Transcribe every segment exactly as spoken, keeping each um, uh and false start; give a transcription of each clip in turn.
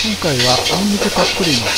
今回はニンニクたっぷりのガ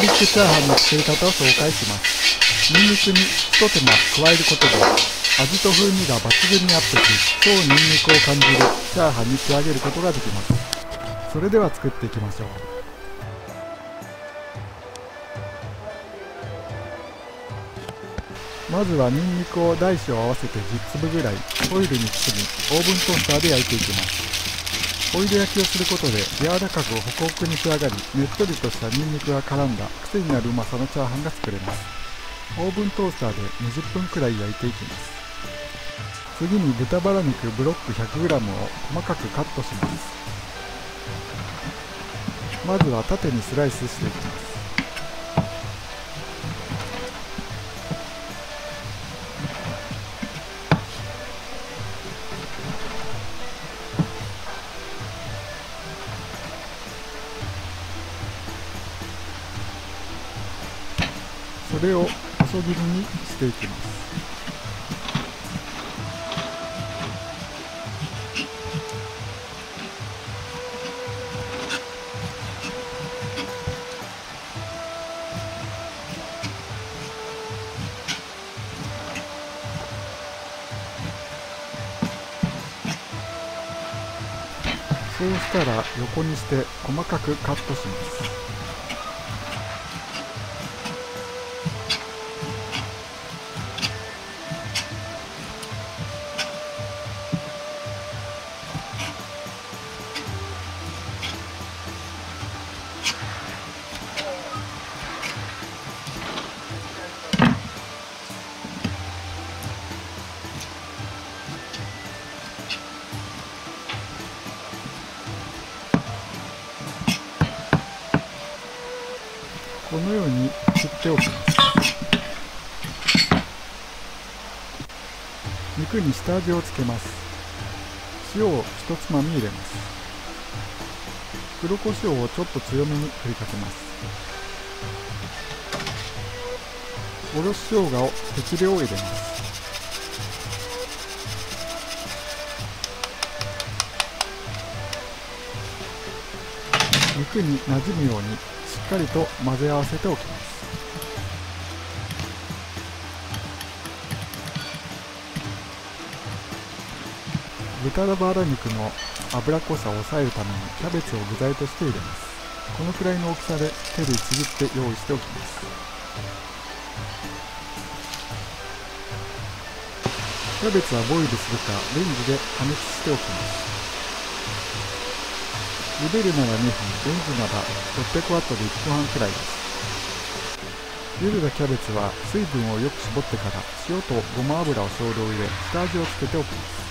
ーリックチャーハンの作り方を紹介します。ニンニクに一手間加えることで味と風味が抜群にアップし、超ニンニクを感じるチャーハンに仕上げることができます。それでは作っていきましょう。まずはニンニクを大小合わせてじゅっつぶぐらいオイルに包み、オーブントースターで焼いていきます。オイル焼きをすることで柔らかくホクホクに仕上がり、ねっとりとしたニンニクが絡んだ癖になるうまさのチャーハンが作れます。オーブントースターでにじゅっぷんくらい焼いていきます。次に豚バラ肉ブロック ひゃくグラム を細かくカットします。まずは縦にスライスしていきます。それを細切りにしていきます。そうしたら横にして細かくカットします。このように切っておきます。肉に下味をつけます。塩を一つまみ入れます。黒胡椒をちょっと強めに振りかけます。おろし生姜を適量入れます。肉になじむようにしっかりと混ぜ合わせておきます。豚バラ肉の脂っこさを抑えるためにキャベツを具材として入れます。このくらいの大きさで手でちぎって用意しておきます。キャベツはボイルするかレンジで加熱しておきます。茹でるならにふん、レンジならろっぴゃくワットでいっぷんはんくらいです。茹でたキャベツは水分をよく絞ってから塩とごま油を少量入れ、下味をつけておきます。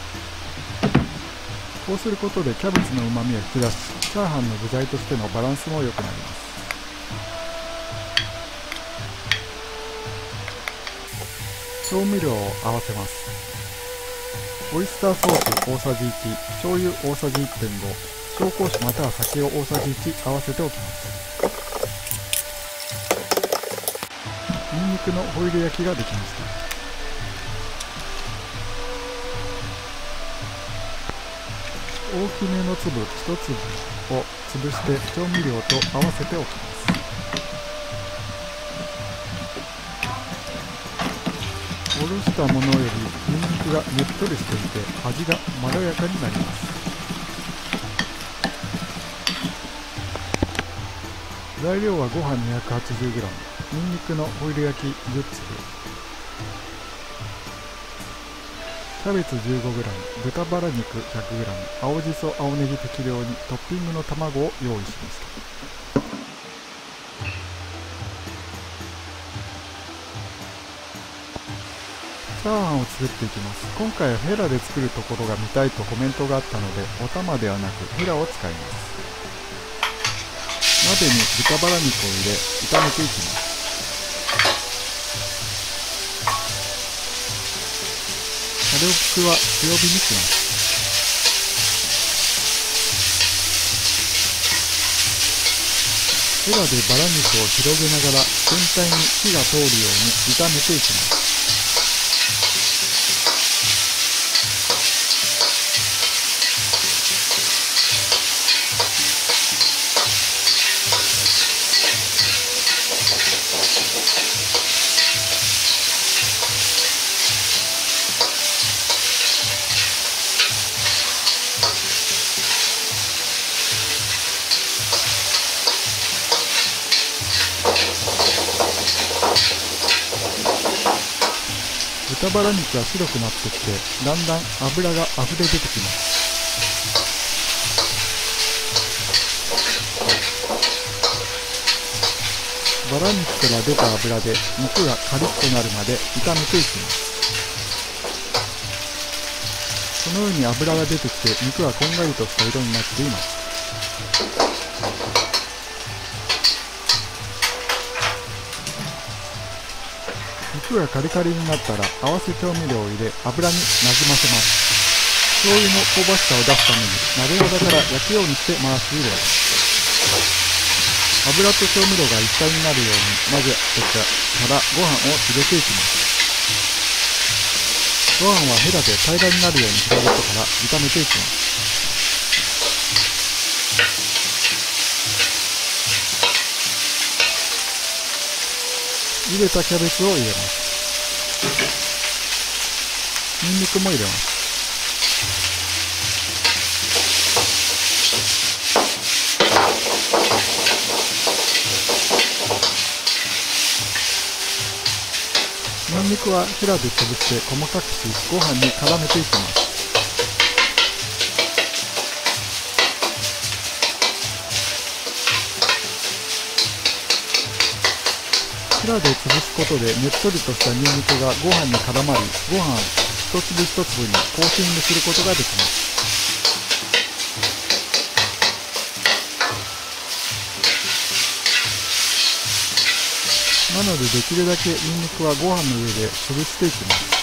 こうすることでキャベツのうまみを引き出し、チャーハンの具材としてのバランスも良くなります。調味料を合わせます。オイスターソース大さじいち、醤油大さじいってんご、紹興酒または酒を大さじいち合わせておきます。ニンニクのホイル焼きができました。大きめの粒ひとつぶを潰して調味料と合わせておきます。おろしたものよりニンニクがねっとりしていて味がまろやかになります。材料はご飯 にひゃくはちじゅうグラム、 にんにくのホイル焼きじゅっつぶ、キャベツ じゅうごグラム、 豚バラ肉 ひゃくグラム、 青じそ青ねぎ適量に、トッピングの卵を用意しました。チャーハンを作っていきます。今回はヘラで作るところが見たいとコメントがあったので、お玉ではなくヘラを使います。鍋に豚バラ肉を入れ炒めていきます。タレを拭くは強火にします。ヘラでバラ肉を広げながら全体に火が通るように炒めていきます。豚バラ肉が白くなってきて、だんだん脂があふれ出てきます。バラ肉から出た脂で肉がカリッとなるまで炒めていきます。このように脂が出てきて、肉はこんがりとした色になっています。肉がカリカリになったら、合わせ調味料を入れ油になじませます。醤油の香ばしさを出すために、鍋肌から焼くようにして回し入れます。油と調味料が一体になるように混ぜてからご飯を入れていきます。ご飯はヘラで平らになるように広げてから炒めていきます。茹でたキャベツを入れます。ニンニクも入れます。ニンニクはヘラで潰して細かくし、ご飯に絡めていきます。ヘラで潰すことで、ねっとりとしたニンニクがご飯に絡まり、ご飯を一粒一粒にコーティングすることができます。なので、できるだけニンニクはご飯の上で潰していきます。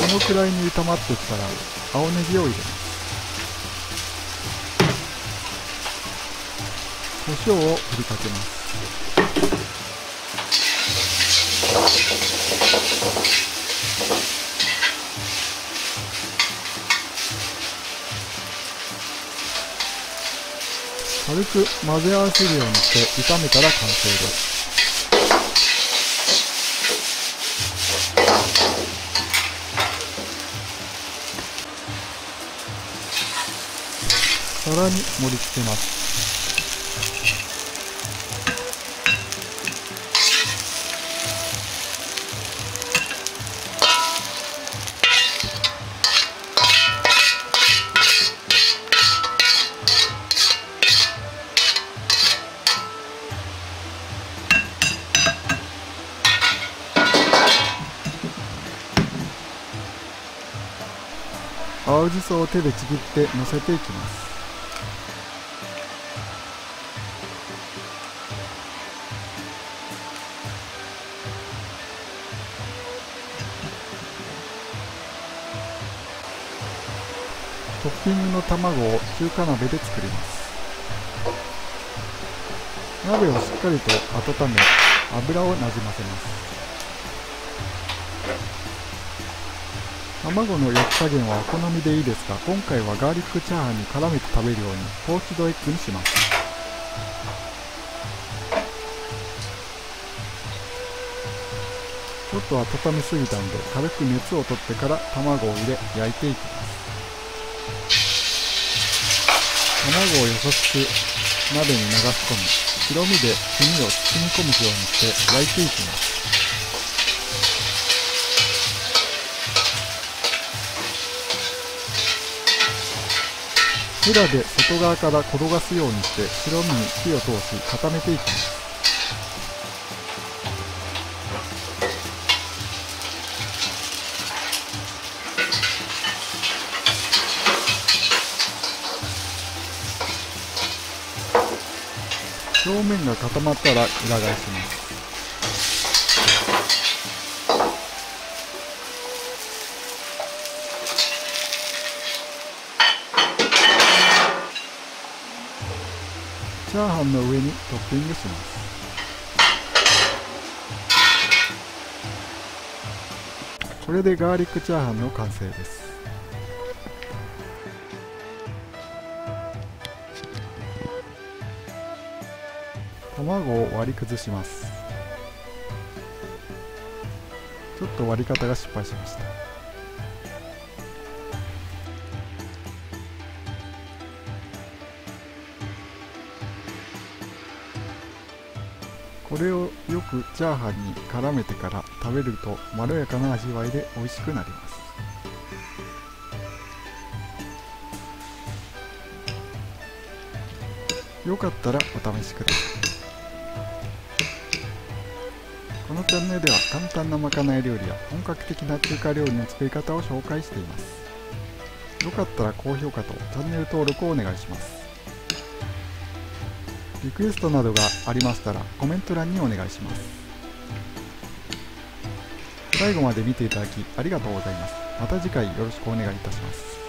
このくらいに炒まってきたら、青ネギを入れます。胡椒を振りかけます。軽く混ぜ合わせるようにして炒めたら完成です。皿に盛り付けます。青じそを手でちぎってのせていきます。トッピングの卵を中華鍋で作ります。鍋をしっかりと温め、油をなじませます。卵の焼き加減はお好みでいいですが、今回はガーリックチャーハンに絡めて食べるようにポーチドエッグにします。ちょっと温めすぎたので、軽く熱を取ってから卵を入れ焼いていきます。卵を優しく鍋に流し込み、白身で黄身を包み込むようにして焼いていきます。ヘラで外側から転がすようにして、白身に火を通し固めていきます。面が固まったら裏返します。チャーハンの上にトッピングします。これでガーリックチャーハンの完成です。卵を割り崩します。ちょっと割り方が失敗しました。これをよくチャーハンに絡めてから食べるとまろやかな味わいで美味しくなります。よかったらお試しください。このチャンネルでは簡単なまかない料理や本格的な中華料理の作り方を紹介しています。よかったら高評価とチャンネル登録をお願いします。リクエストなどがありましたらコメント欄にお願いします。最後まで見ていただきありがとうございます。また次回よろしくお願いいたします。